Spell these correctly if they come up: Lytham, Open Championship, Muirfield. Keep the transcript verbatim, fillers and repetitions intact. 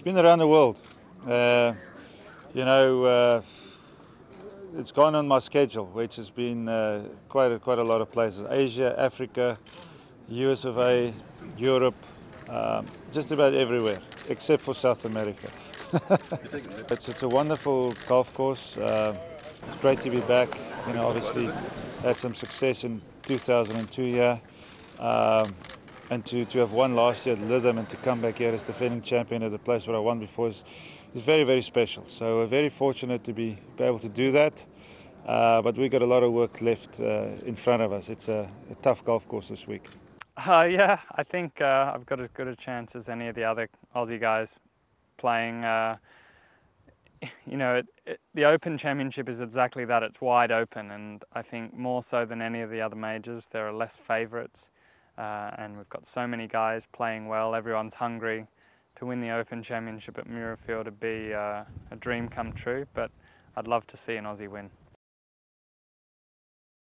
It's been around the world. Uh, you know, uh, it's gone on my schedule, which has been uh, quite, a, quite a lot of places. Asia, Africa, U S of A, Europe, um, just about everywhere, except for South America. it's, it's a wonderful golf course. Uh, it's great to be back. You know, obviously had some success in two thousand two here. Um, and to, to have won last year at Lytham and to come back here as defending champion at the place where I won before is, is very, very special. So we're very fortunate to be, be able to do that. Uh, but we've got a lot of work left uh, in front of us. It's a, a tough golf course this week. Uh, yeah, I think uh, I've got as good a chance as any of the other Aussie guys playing. Uh, you know, it, it, the Open Championship is exactly that. It's wide open, and I think more so than any of the other majors, there are less favourites. Uh, and we've got so many guys playing well, everyone's hungry. To win the Open Championship at Muirfield would be uh, a dream come true, but I'd love to see an Aussie win.